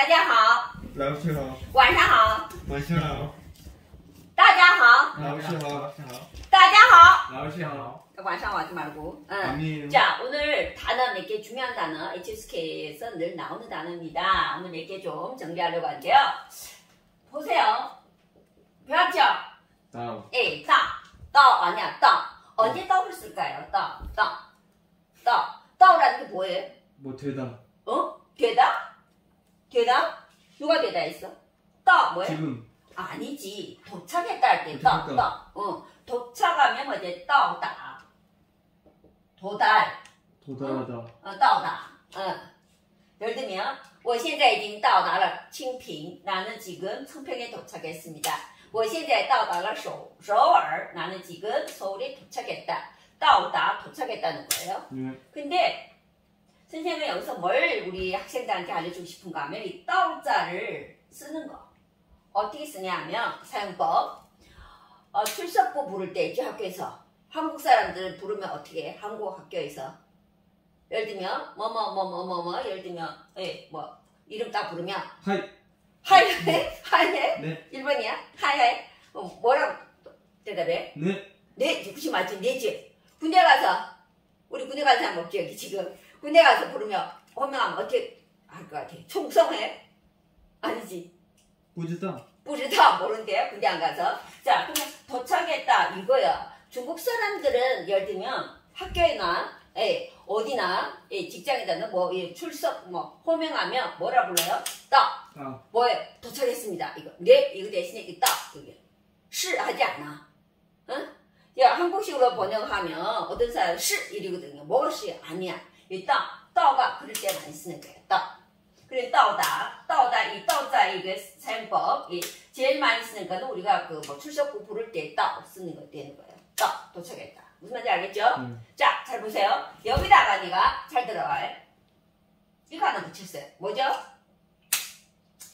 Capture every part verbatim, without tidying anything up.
大家好，老师好。晚上好，晚上好。大家好，老师好。大家好，老师好。晚上하지 말고. 응. 자, 오늘 단어 몇 개 중요한 단어 에이치에스케이에서 늘 나오는 단어입니다. 오늘 몇 개 좀 정리하려고 할게요. 보세요. 배웠죠? 다음. 에, 따, 따 아니야, 따. 언제 떠올 쓸까요? 따, 따, 따. 떠오라는 게 뭐예요? 뭐 되다. 어? 되다? 되다? 누가 되다 했어? 떠 뭐예요? 지금. 아니지. 도착했다 할 때 떠, 떠. 어. 도착하면 뭐지? 떠오다. 도달. 도달하다. 어, 어 떠오다. 어. 예를 들면, 我现在已经到达了清平. 나는 지금 청평에 도착했습니다. 我现在到达了首尔. 나는 지금 서울에 도착했다. 떠오다 도착했다는 거예요. 네. 근데 선생님은 여기서 뭘 우리 학생들한테 알려주고 싶은가 하면 이 떠오자를 쓰는 거. 어떻게 쓰냐 하면 사용법. 어, 출석부 부를 때 있죠, 학교에서. 한국 사람들 부르면 어떻게 해? 한국 학교에서. 예를 들면, 뭐, 뭐, 뭐, 뭐, 뭐, 뭐, 예를 들면, 예, 뭐, 이름 딱 부르면. 하이. 하이해? 하이해? 네. 일 번이야? 하이해? 어, 뭐라고 대답해? 네. 네, 혹시 맞지? 네지. 군대 가서, 우리 군대 가는 사람 없지, 여기 지금. 군대 가서 부르면, 호명하면 어떻게 할 것 같아? 충성해? 아니지. 모르다. 모르다, 모른대요, 군대 안 가서. 자, 그러면 도착했다, 이거야. 중국 사람들은 예를 들면 학교에나 에, 어디나 에, 직장에다 뭐 예, 출석 뭐 호명하면 뭐라 불러요? 딱 어. 뭐에 도착했습니다. 이거 네 이거 대신에 이 딱 그게 시 하지 않아. 응? 야 한국식으로 번역하면 어떤 사람 시 이러거든요. 뭐시 아니야. 이 딱 떠가 그럴 때 많이 쓰는 거예요. 딱 그래 떠다 떠다 이 떠자 이게 사용법 이 제일 많이 쓰는 거는 우리가 그 뭐 출석부 부를 때 딱 쓰는 거 되는 거예요. 떠, 도착했다. 무슨 말인지 알겠죠? 음. 자, 잘 보세요. 여기다가 네가 잘 들어갈 이거 하나 붙였어요. 뭐죠?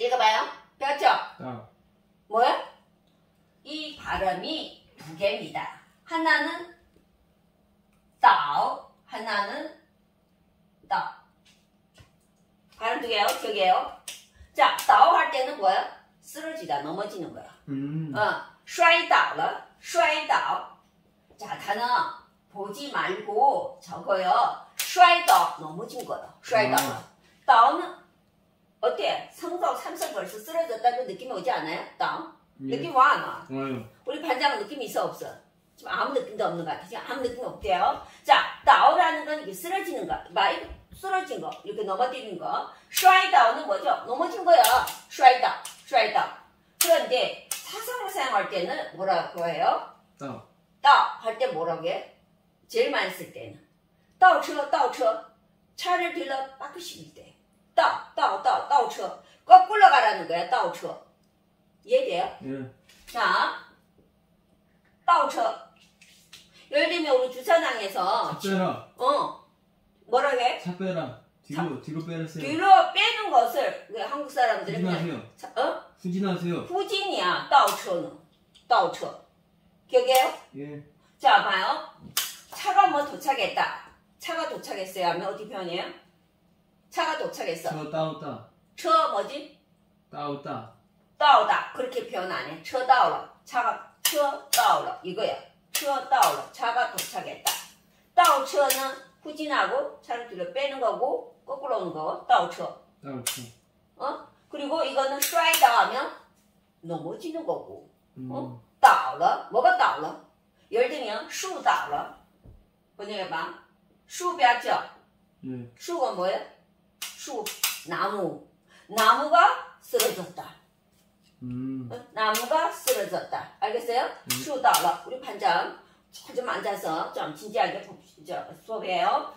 읽어봐요. 배웠죠? 어. 뭐야? 이 발음이 두 개입니다. 하나는 따오, 하나는 따. 발음 두 개요? 두 개요? 자, 따오 할 때는 뭐야? 쓰러지다, 넘어지는 거야. 음. 어, 摔倒了,摔倒. 자, 단어 보지 말고 적어요. 摔倒, 넘어진 거요. 摔倒了. 倒는 어때? 성적 삼성 벌써 쓰러졌다는 느낌이 오지 않아요? 倒? 예. 느낌 와, 나. 음. 우리 반장은 느낌이 있어, 없어? 지금 아무 느낌도 없는 것 같아. 지금 아무 느낌 없대요. 자, 倒라는 건 이게 쓰러지는 거. 마이 쓰러진 거. 이렇게 넘어뜨리는 거. 摔倒는 뭐죠? 넘어진 거요. 摔倒, 摔倒. 그런데 사성을 사용할 때는 뭐라고 해요? 倒. 倒 할 때 뭐라고 해? 제일 많이 쓸 때는 倒车, 倒车. 차를 들러 빠꾸시킬 때 倒, 倒, 倒, 倒车. 거꾸로 가라는 거야. 倒车. 이해돼요? 네. 자, 倒车. 예를 들면 우리 주차장에서 차 빼라. 어, 뭐라고 해? 차 빼라. 뒤로, 차, 뒤로 빼라세요. 뒤로 빼는 것을 왜 한국 사람들이 후진하세요. 차, 어? 후진하세요. 후진이야. 倒车는 倒车. 기억해요? 예. 자, 봐요. 차가 뭐 도착했다. 차가 도착했어요. 하면 어디 표현이에요? 차가 도착했어. 차 따오다. 차 뭐지? 따오다. 따오다. 그렇게 표현 안 해. 차 따오라. 차가, 차 따오라. 이거야. 차 따오라. 차가 도착했다. 따오차는 후진하고 차를 뒤로 빼는 거고, 거꾸로 오는 거. 따오차. 따오차. 어? 그리고 이거는 摔다 하면 넘어지는 거고. 음. 어? 倒了, 뭐가 倒了? 예를 들면, 树倒了. 번역해봐. 树标죠? 네. 树가 뭐예요? 树, 나무. 나무가 쓰러졌다. 음. 어? 나무가 쓰러졌다. 알겠어요? 树倒了. 음. 우리 반장, 좀 앉아서 좀 진지하게 수업해요.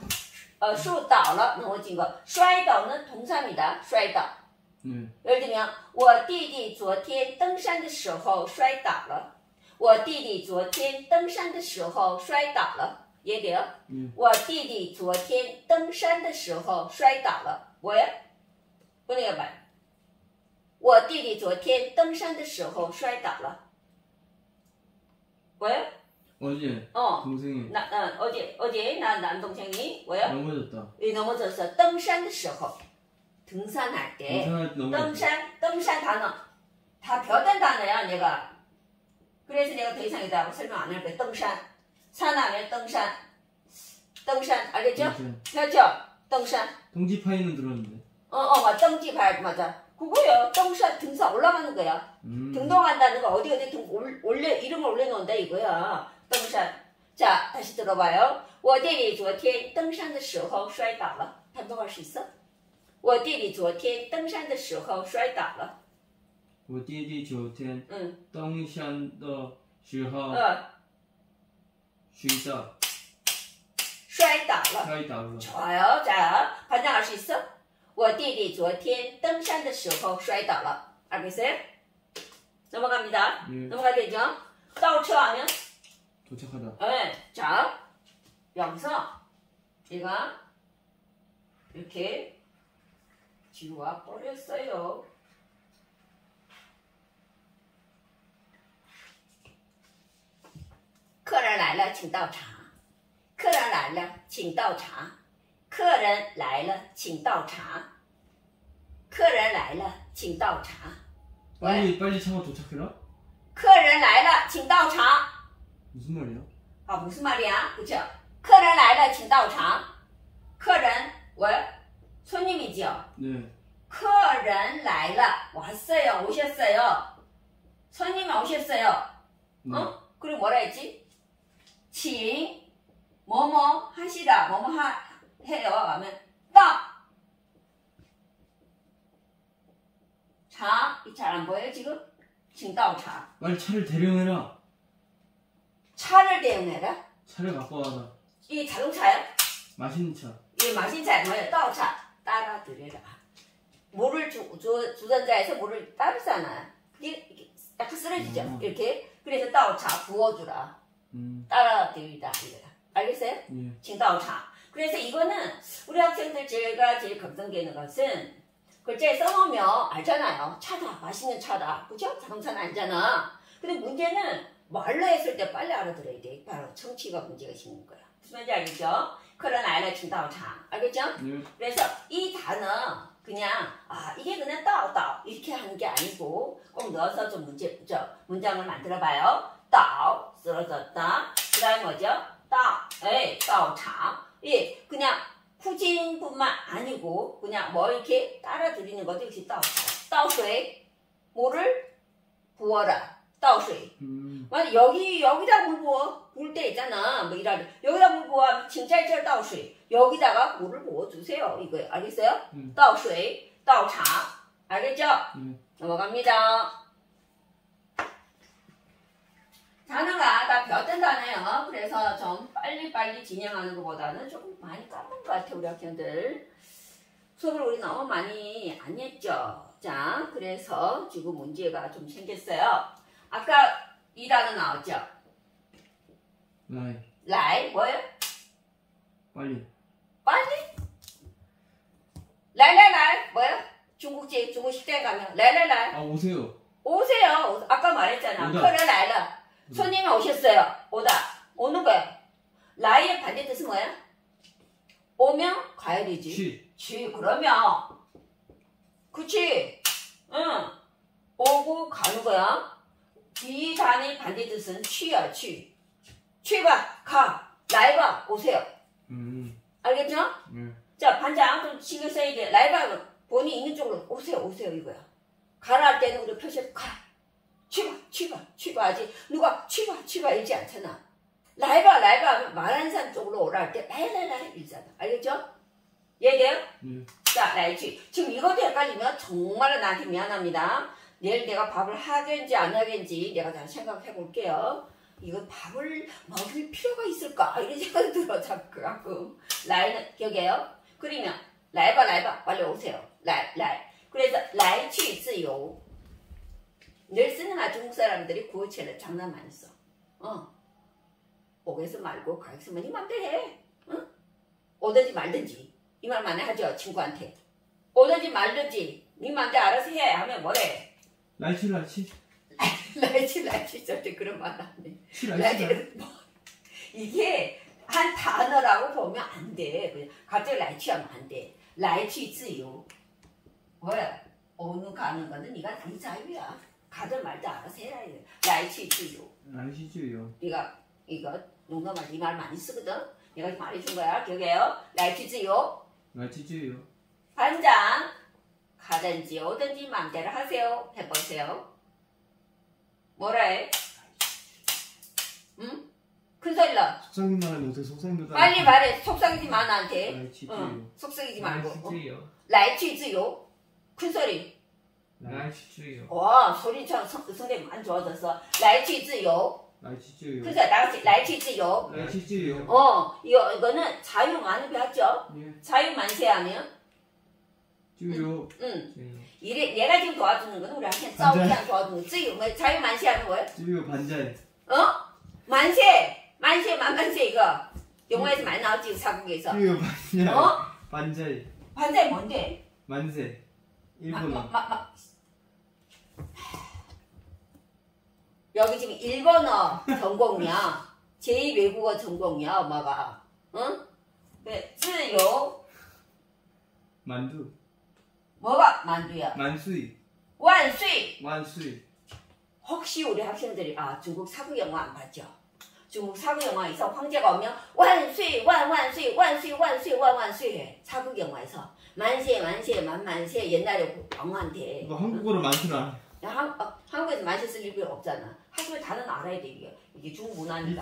어, 树倒了, 넘어진 거. 摔倒는 동사입니다. 摔倒. 음. 예를 들면, 我弟弟昨天登山的时候摔倒了. 我弟弟昨天登山的时候摔倒了. 이해돼요? 음. 我弟弟昨天登山的时候摔倒了. 뭐야? 번역해 봐요. 我弟弟昨天登山的时候摔倒了. 뭐야? 어제 어. 동생이 나, 나, 어제 어제 나 남동생이 뭐야? 넘어졌다. 이 넘어졌어. 登山的时候. 등산할 때 덤산, 덤산 단어 다 벼든 단어야 얘가. 그래서 내가 더 이상 이다고 설명 안 할게. 덤산 산하면 덤산 덤산 알겠죠? 그렇죠? 덤산 동지파이는 들었는데 어어 맞아 덤지파이 맞아 그거요. 덤산 등산 올라가는 거야. 음. 등동한다는 거 어디 어디 등 올, 올려 이름을 올려놓는다 이거야. 덤산. 자 다시 들어봐요. 我弟弟昨天登山的时候摔倒了 반복할 수 있어? 我弟弟昨天登山的时候摔倒了 我弟弟昨天登山的时候摔倒了摔倒了 좋아요. 자 반복할 수 있어? 我弟弟昨天登山的时候摔倒了 알겠어요? 넘어갑니다. 네. 넘어가야 되죠? 到车하면 도착하다. 네. 자 여기서 얘가 이렇게 뒤로 와 버렸어요.客人来了请倒茶客人来了请倒茶客人来了请倒茶客人来了请倒茶 빨리 빨리 차가 도착해라. 客人来了请倒茶 무슨 말이야? 아 무슨 말이야? 그쵸? 客人来了请到场客人 손님이지요? 네. 客人来了 왔어요 오셨어요. 손님이 오셨어요. 네. 어? 그리고 뭐라 했지? 请 뭐뭐 하시라 뭐뭐 하, 해요 하면 到차 이 잘 안 보여요 지금? 请到차 빨리 차를 대령해라. 차를 대응해라. 차를 갖고 와라. 이 자동차요? 맛있는 차. 이 맛있는 차야 뭐예요? 따오차. 따라 들여라. 물을 주, 주, 주전자에서 물을 따르잖아. 이게 약간 쓰러지죠. 음. 이렇게. 그래서 따오차 부어주라. 음. 따라 들이다. 알겠어요? 예. 지금 따오차. 그래서 이거는 우리 학생들 제가 제일 걱정되는 것은 글자에 써놓으면 알잖아요. 차다. 맛있는 차다. 그죠? 자동차는 아니잖아. 근데 문제는 말로 했을 때 빨리 알아들어야 돼. 바로 청취가 문제가 생긴 거야. 무슨 말인지 알겠죠? 그런 아이를 진다오차 알겠죠? 네. 그래서 이 단어 그냥 아 이게 그냥 따오따오 이렇게 하는 게 아니고 꼭 넣어서 좀 문제 저 문장을 만들어봐요. 따오 쓰러졌다. 그다음 뭐죠? 따, 에이 따오차. 예, 그냥 후진뿐만 아니고 그냥 뭐 이렇게 따라 들이는 것도 역시 따오차. 따오수에 물을 부어라. 따오수에. 맞아 여기 여기다 물 부어 부을 때 있잖아 뭐 이런 여기다 물 부어 칭짤짤 따오수에 여기다가 물을 부어 주세요 이거 알겠어요? 따오수에 따오차 알겠죠? 음. 넘어갑니다. 단어가 다 벼뜬 단어예요. 그래서 좀 빨리빨리 진행하는 것보다는 조금 많이 까먹은 것 같아 우리 학생들. 수업을 우리 너무 많이 안 했죠. 자 그래서 지금 문제가 좀 생겼어요. 아까 이 단어 나왔죠? 라이 라이 뭐예요? 빨리 빨리? 라이라이라이 뭐예요? 중국집 중국 식당에 가면 라이라이라이 아 오세요 오세요. 아까 말했잖아. 라이라이라 손님이 오셨어요. 오다 오는 거예요. 라이의 반대 뜻은 뭐야? 오면 가야 되지. 지, 지 그러면 그치 응 오고 가는 거야. 이 단의 반대 뜻은 취야 취. 취가 가, 라이바 오세요. 음. 알겠죠? 음. 자 반장 좀 신경 써야 돼. 라이바 본인 있는 쪽으로 오세요 오세요 이거야. 가라 할 때는 우리 표시해서 가. 취가 취가 취가 하지. 누가 취가 취가 이지 않잖아. 라이바 라이바 하면 말하는 사람 쪽으로 오라 할 때 라이라이라이 일잖아. 알겠죠? 얘기해요? 음. 자 라이 취. 지금 이것도 헷갈리면 정말 나한테 미안합니다. 내일 내가 밥을 하겠는지 안 하겠는지 내가 잘 생각해 볼게요. 이거 밥을 먹을 필요가 있을까? 이런 생각이 들어, 자꾸, 가끔. 라이는, 기억해요? 그러면, 라이바, 라이바, 빨리 오세요. 라이, 라이. 그래서, 라이 취지요. 늘 쓰는 아 중국 사람들이 구어체를 장난 많이 써. 어. 오겠어 말고, 가겠으면 이 맘대로 해. 응? 오든지 말든지. 이 말만 하죠, 친구한테. 오든지 말든지. 니 맘대로 알아서 해. 하면 뭐래? 라이치 라이치 라이치 라이치 절대 그런 말 안 해. 라이치 뭐 이게 한 단어라고 보면 안 돼. 갑자기 라이치하면 안 돼. 라이치自由 왜? 오는 가는 거는 네가 네 자유야. 가든 말든 알아서 해라. 라이치지요. 라이치지요. 네가 이거 농담하지 이 말 많이 쓰거든. 내가 말해준 거야. 기억해요. 라이치지요. 라이치지요. 반장. 가든지 오든지 맘대로 하세요. 해보세요. 뭐라 해? 응? 큰소리로. 속상인 말은 못해. 속상인 빨리 말해. 속상이지 마 나한테. 라이치지요. 응. 속상이지 말고. 라이치지요. 라이치지요. 큰소리. 라이치지요. 와 소리 참 선생님 많이 좋아졌어. 라이치지요. 라이치지요. 그래서 나같이 라이치지요. 라이치지요. 어 이거 이거는 자유 만세 하죠. 예. 자유 만세하면. 지요. 응. 응. 이래 내가 지금 도와주는 거는 우리 한테 싸우기 안 도와주는 지요. 뭐 자유 만세하는 거야? 지요 반전. 어? 만세 만세 만만세 이거 영화에서 많이 나왔지 사극에서. 지요 반전. 어? 반전. 반전 뭔데? 만세. 일본어. 여기 지금 일본어 전공이야. 제이 외국어 전공이야, 엄마가. 응? 네, 쯔요. 만두. 뭐가 만두야? 만수이. 완수이. 완수이. 혹시 우리 학생들이 아 중국 사극 영화 안 봤죠? 중국 사극 영화에서 황제가 오면 완수이, 완완수이, 완수이, 완수이, 완완수이. 사극 영화에서. 만세 만세 만만세 옛날에 왕한테 뭐 한국어로 많지는 않아. 한, 어, 한국에서 만세 쓸 일이 없잖아. 하지만 단어는 알아야 돼. 이게 이게 중국 문화니까.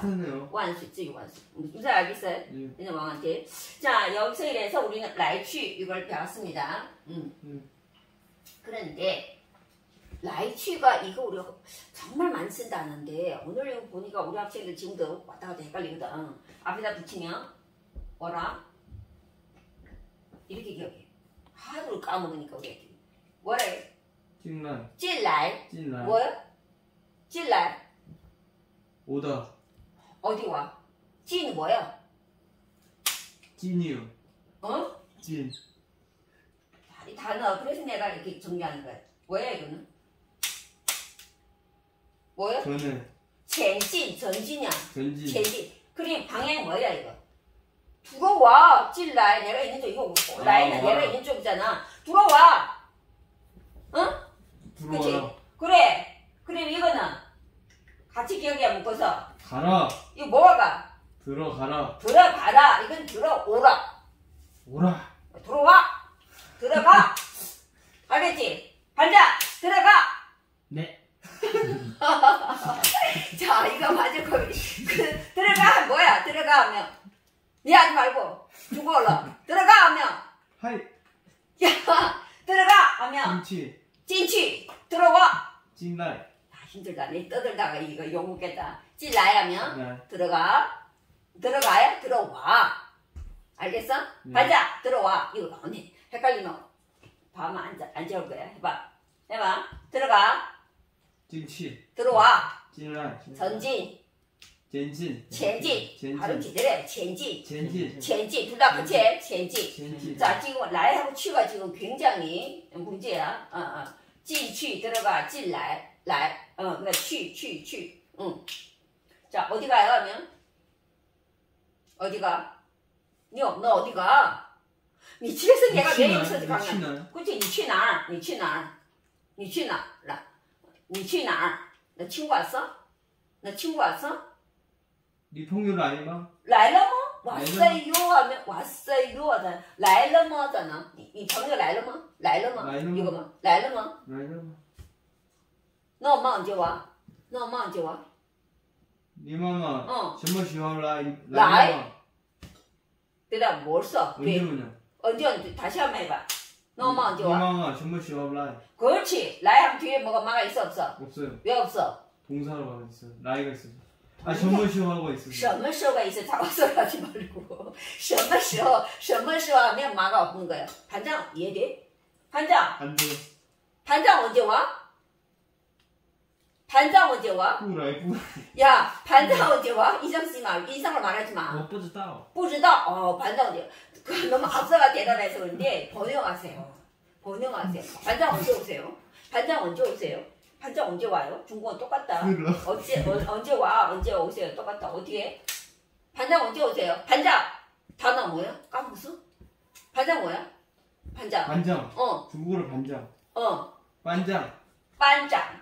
완수 지 완수 무슨 알겠어요? 이제 왕한테 자 여기서 이래서 우리는 라이취 이걸 배웠습니다. 음. 음. 그런데 라이취가 이거 우리 정말 많이 쓴다는데 오늘 이거 보니까 우리 학생들 지금도 왔다 갔다 헷갈리거든. 앞에다 붙이면 뭐라? 이렇게 기억해. 하루를 까먹으니까 우리 애들이. 뭐래? 찐란. 찐란. 찐란. 뭐야? 찐란. 오다. 어디 와? 찐 뭐야? 찐이요. 어? 찐. 이 단어. 그래서 내가 이렇게 정리하는 거야. 뭐야 이거는? 뭐야? 전에. 전진. 전진이야. 전진. 전진. 그럼 방향이 뭐야 이거? 들어와! 찔라이 내가 있는 쪽 이거 라이는 아, 내가 있는 쪽이잖아. 들어와! 응? 들어와. 그래. 그럼 이거는 같이 기억이야 묶어서. 가라. 이거 뭐가 가? 들어가라. 들어가라. 이건 들어오라. 오라. 들어와. 들어가. 알겠지? 반자 들어가. 네. 자 이거 맞을 거. 그, 들어가 뭐야? 들어가 하면. 얘하지 말고 죽어올라 들어가 하면 하이 야 들어가 하면 찐취 찐취 들어와 찐라이 아 힘들다 내 떠들다가 이거 욕먹겠다 찐라이 하면 네. 들어가 들어가야 들어와 알겠어? 네. 반자 들어와 이거 나오네 헷갈리면 밤에 앉아 앉아올 거야 해봐 해봐 들어가 찐취 들어와 찐라이 전진 전진, 전진, 바로 기다려, 전진, 전진, 전진, 둘 다 같이 해, 전진. 자, 지금 라이하고 취가 지금 굉장히 문제야. 어, 어, 진, 취 들어가, 진, 라이, 라이, 어, 그러니까 취, 취, 취, 응. 자, 어디 가요? 하면 어디가? 너, 너 어디가? 미치겠어, 내가 왜 여기서 강연? 그렇지, 니취나, 니취나, 니취나, 라, 니취나, 나 친구 왔어? 나 친구 왔어? 니통유를 아니마? 라일러머? 왔어요 하면 왔어요 하잖아 라일러머 하잖아 이 정리가 라일러머? 라일러머? 이거 봐 라일러머? 라일러머 너 엄마 언제 와? 너 엄마 언제 와? 니 마마 어 정말 좋아 라이 라이? 내가 뭘 써? 언제 오냐? 언제 언제 다시 한번 해봐 너 엄마 언제 와? 니 마마 정말 좋아 라이 그렇지 라이랑 뒤에 뭐가 마가 있어 없어? 없어요 왜 없어? 동사로 가고 있어요 라이가 있어요 아, 전문쇼 하고 있어. 전문쇼가 있어. 자막소리 하지 말고. 전문쇼, 전문쇼 하면 마가 없는 거야. 반장, 이해돼? 반장! 안 돼. 반장 언제 와? 반장 언제 와? 뿌라이, 뿌라이. 야, 반장 언제 와? 이상 쓰지 마. 이상을 말하지 마. 어, 뿌지다. 뿌지다? 어, 반장 언제 와? 너무 앞서가 대단해서 그런데, 번영하세요. 번영하세요. 반장 언제 오세요? 반장 언제 오세요? 반장 언제 와요? 중국은 똑같다. 언제, 어, 언제 와? 언제 오세요? 똑같다. 어떻게? 반장 언제 오세요? 반장! 단어 뭐야? 까무스? 반장 뭐야? 반장. 반장. 어. 중국어로 반장. 어. 반장. 반장.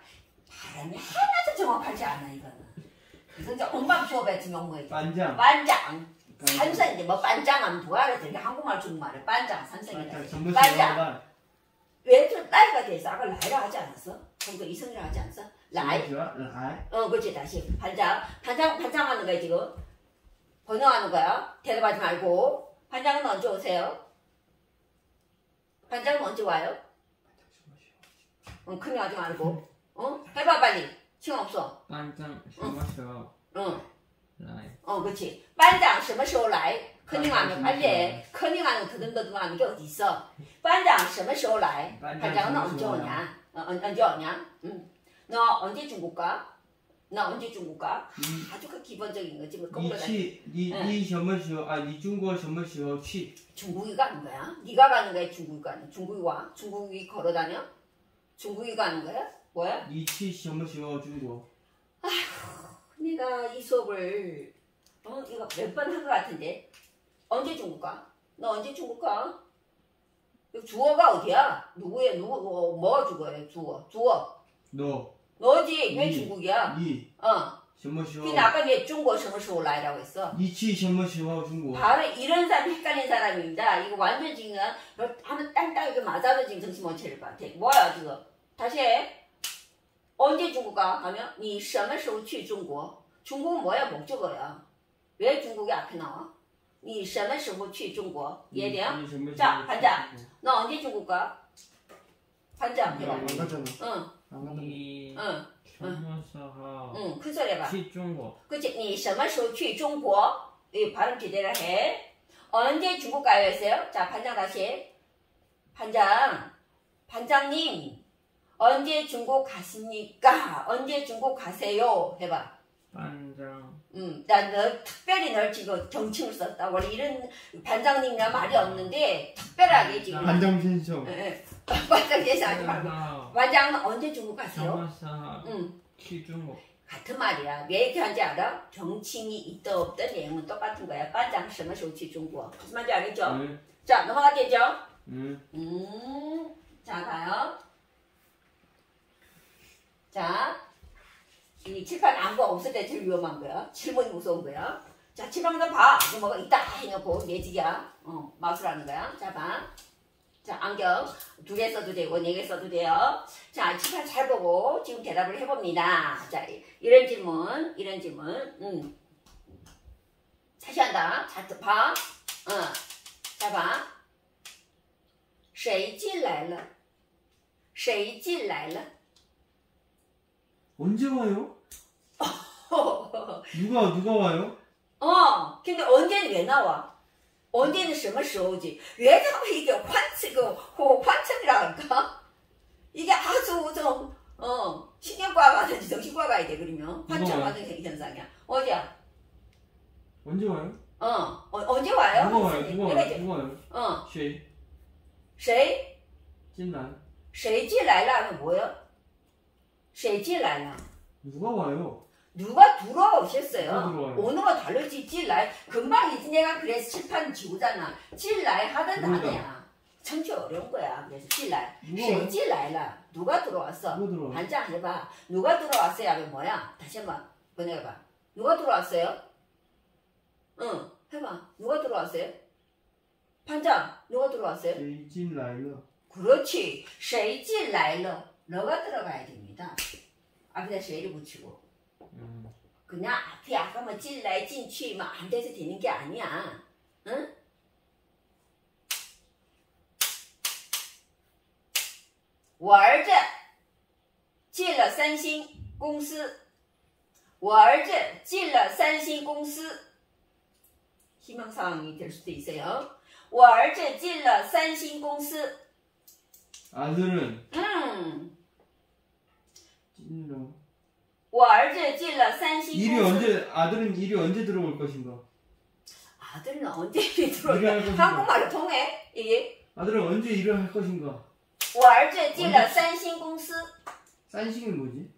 발음이 하나도 정확하지 않아 이거는. 그래서 이제 음반 수업에 중요한 거예요. 반장. 반장. 삼성인데 뭐 반장하면 도와야 되는데 한국말 중국말에 반장 삼성이다. 반장. 반장. 왜 저 나이가 돼서 아까 나이라 하지 않았어? 그러니까 이성이라 하지 않았어? 나이. 나이. 어, 그렇지 다시 반장. 반장 반장하는 거야 지금. 번영하는 거야. 대답하지 말고. 반장은 언제 오세요? 반장은 언제 와요? 응, 큰일 하지 말고. 어? 해봐 빨리. 시간 없어. 반장 응. 응. 어, 그렇지. 반장什么时候来? 커닝하면 빨리 해. 커닝하는 더듬더듬하는 게 어디 있어? 반장什么时候来? 반장은 언제 오냐? 어, 언제 오냐? 응. 너 언제 중국 가? 나 언제 중국 가? 음. 아주 그 기본적인 거지. 뭐 니, 니, 니, 셔머시오. 아, 니 중국어 셔머시오. 치. 중국이 가는 거야? 니가 가는 거야? 중국이 가는 중국이 와? 중국이 걸어다녀? 중국이 가는 거야? 뭐야? 니치 셔머시오 중국어. 아휴, 내가 이 수업을 어? 이거 몇 번 한 거 같은데? 언제 중국 가? 너 언제 중국 가? 주어가 어디야? 누구야? 누구? 어, 뭐가 주어야? 주어. 주어. 너. 너지 왜 중국이야? 니. 어. 근데 아까 얘 중국什么时候来라고 했어. 니치 셔머시와 중국. 바로 이런 사람 헷갈린 사람입니다. 이거 완전 지금 하면 땅땅 이거 맞아도 지금 정신 못 차릴 것 같아. 뭐야 지금? 다시 해. 언제 중국 가? 하면 니什么时候去 중국. 중국은 뭐야 목적어야. 왜 중국이 앞에 나와? 니什么时候去 중국. 얘네요. 자 반장. 너 언제 중국 가? 반장. 안 갔잖아. 응. 니, 응, 응, 응, 큰 소리 해봐. 그치, 니, 什么时候去 중국? 이 발음 제대로 해. 언제 중국 가요 했어요? 자, 반장 다시. 반장, 반장님, 언제 중국 가십니까? 언제 중국 가세요? 해봐. 반장. 응, 나 너 특별히 널 지금 경칭을 썼다. 원래 이런 반장님이란 말이 없는데, 특별하게 지금. 반장 신청. 반장 신청 하지 말고. 반장은 언제 중국 가세요? 응. 중국. 같은 말이야. 왜 이렇게 하는지 알아? 경칭이 있다 없다 내용은 똑같은 거야. 반장什么时候去 중국? 무슨 말인지 알겠죠? 음. 자, 넘어가겠죠? 음. 음. 자, 가요. 자, 이 칠판 아무 거 없을 때 제일 위험한 거야. 질문이 무서운 거야. 자, 칠판도 봐. 이거 뭐가 있다 해놓고 매직이야. 어, 마술하는 거야. 자, 봐. 자, 안경 두 개 써도 되고 네 개 써도 돼요. 자, 칠판 잘 보고 지금 대답을 해봅니다. 자, 이런 질문, 이런 질문. 음. 다시 한다. 자, 봐. 어. 자, 봐. 谁进来了?谁进来了? 언제 와요? 누가, 누가 와요? 어, 근데 언제는 왜 나와? 언제는 什么时候지? 왜 자꾸 이게 환치고 호환청이라 할까? 이게 아주 좀 어, 신경과 가든지 정신과 가야 돼. 그러면 환청 같은 현상이야. 어디야? 언제 와요? 어, 어 언제 와요? 누가 와요? 누가 와요? 누가 와요? 어. 谁? 谁进来了? 하면 뭐예요? 谁进来了? 누가 와요? 누가 들어오셨어요? 오너가 다르지, 찔라이. 금방 이제 내가 그래서 칠판 지우잖아. 찔라이 하던 단어야. 참치 어려운 거야. 그래서 찔라이. 쉐 찔라이라. 누가 들어왔어? 반장 해봐. 누가 들어왔어요? 하면 뭐야? 다시 한번 보내봐. 누가 들어왔어요? 응, 해봐. 누가 들어왔어요? 반장, 누가 들어왔어요? 쉐 찔라이라. 그렇지. 쉐 찔라이라. 너가 들어가야 됩니다. 앞에다 쉐를 붙이고. 음. 그냥 앞에 아까 뭐 찔라이 찐취 뭐 안 돼서 되는 게 아니야. 응? 월즈 进了三星公司 월즈 进了三星公司 희망사항이 될 수도 있어요. 월즈 进了三星公司 아들은 음. 찐러 我儿子进了三星公司 일이 언제, 아들은 일이 언제 들어올 것인가? 아들은 언제 일이 들어올 것인가? 한국말로 통해? 이게? 아들은 언제 일을 할 것인가? 我儿子进了三星公司 산싱이 뭐지?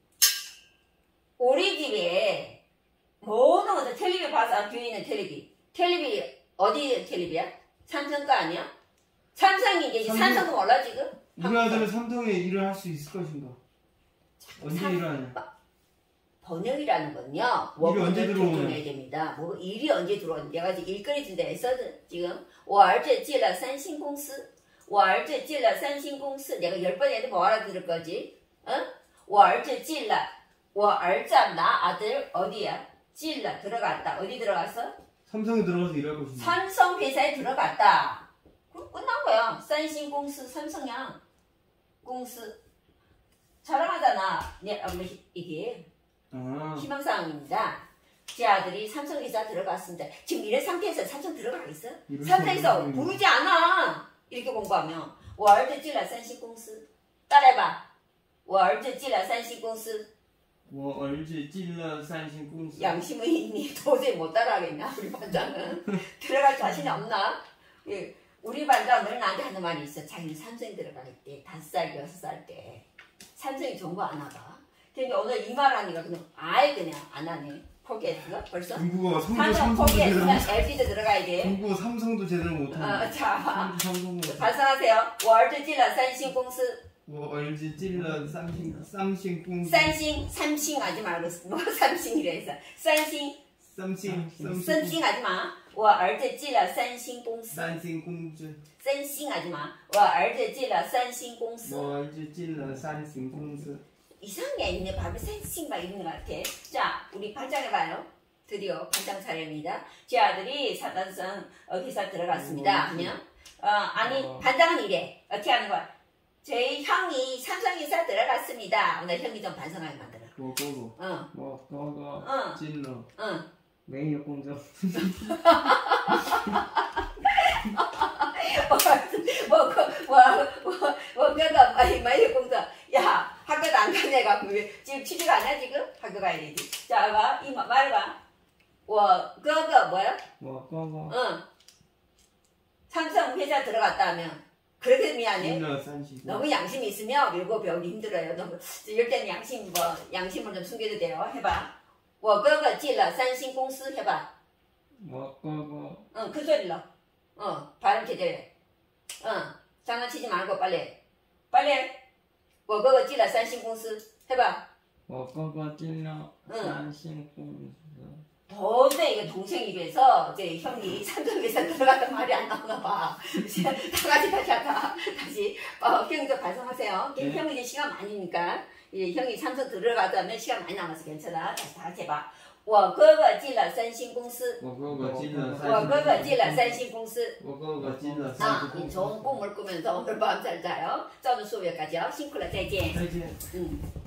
우리 집에 모든 것을 텔레비 봐서 뒤에 있는 텔레비 텔레비 어디 텔레비야? 삼성 거 아니야? 삼성이 이제 삼성. 삼성 몰라 지금? 우리아들은 삼성에 일을 할 수 있을 것인가? 언제 삼... 일하냐? 번역이라는 건요. 일이 언제 들어오냐? 됩니다. 뭐 일이 언제 들어오냐? 내가 지금 일거리 준다 했어 지금. 월제借了 삼성공스. 월제借了 삼성공스. 내가 열 번 해도 뭐 알아들을 거지? 응? 월제借了. 월자 나 아들 어디야? 借了 들어갔다. 어디 들어갔어? 삼성에 들어가서 일하고 있습니다. 삼성 회사에 들어갔다. 그럼 끝난 거야. 삼성공스 삼성양 공스. 자랑하잖아. 네, 이게. 아. 희망사항입니다. 제 아들이 삼성회사 들어갔습니다. 지금 이런 상태에서 삼성 들어가 있어? 삼성에서 부르지 않아. 이렇게 공부하면 월드질라 산신공스 따라해봐. 월드질라 산신공스. 월드질라 산신공스. 양심의 있니? 도저히 못 따라하겠냐? 우리 반장은 들어갈 자신이 없나? 우리 반장은 나한테 하는 말이 있어. 자기는 삼성에 들어가겠대. 다섯 살, 여섯 살 때. 삼성이 정보 안 와봐. 근데 오늘 이 말하니까 그냥 아예 그냥 안 하네. 포기했어? 벌써? 중국어 삼성도 삼성도 제대로 못해. 엘지도 들어가야 돼. 중국어 삼성도 제대로 못하네. 어, 자, 발상하세요. 월드질러 삼성공스. 월드 질러 삼성 삼성공스. 삼성 삼성 하지 말고 뭐 삼성이라 해서 삼성 삼성 삼성 하지 마. 월드 질러 삼성공스. 삼성공스. 삼성 하지 마. 월드 질러 삼성공스. 월드 질러 삼성공스. 이상해, 있네. 밥을 센싱 막 이런 것 같아. 자, 우리 반장해봐요. 드디어 반장 차례입니다. 제 아들이 사단성 회사 들어갔습니다. 오, 그냥 어, 아니 어. 반장은 이래. 어떻게 하는 거야? 저희 형이 삼성회사 들어갔습니다. 오늘 형이 좀 반성하게 만들어. 고고고. 어. 뭐, 고고. 어. 진로. 어. 메이어 공정. 뭐, 뭐, 뭐, 뭐, 내가 많이 많이 공사. 야, 학교도 안 가네가 지금 취직 안 해 지금? 학교 가야 되지. 자, 봐, 이 말해봐. 와, 그거 뭐야? 뭐, 그거. 응. 삼성 회사 들어갔다면 그렇게 미안해. 너무 양심이 있으면 밀고 배우기 힘들어요. 너무 이럴 때는 양심 뭐 양심을 좀 숨겨도 돼요. 해봐. 와, 그거 찔러 삼성공스 해봐. 뭐, 그거. 응, 그 소리로. 어, 발음 제대로. 응, 장난치지 말고 빨리 빨리. 워거거찔러 산신공스 해봐. 워거거찔러 산신공스. 도저히 이게 동생 입에서 이제 형이 삼성회사 들어갔단 말이 안 나오나 봐. 다같이 다시 하다 다시 어, 형도 반성하세요. 네. 형이 이제 시간 많으니까 이제 형이 삼성 들어가자면 시간 많이 남아서 괜찮아. 다시 다같이 해봐.我哥哥进了三星公司. 我哥哥进了三星公司. 我哥哥进了三星公司. 좋은 꿈을 꾸면서 오늘 밤 잘 자요. 저는 수업에 가죠. 싱크라, 再见. 再见.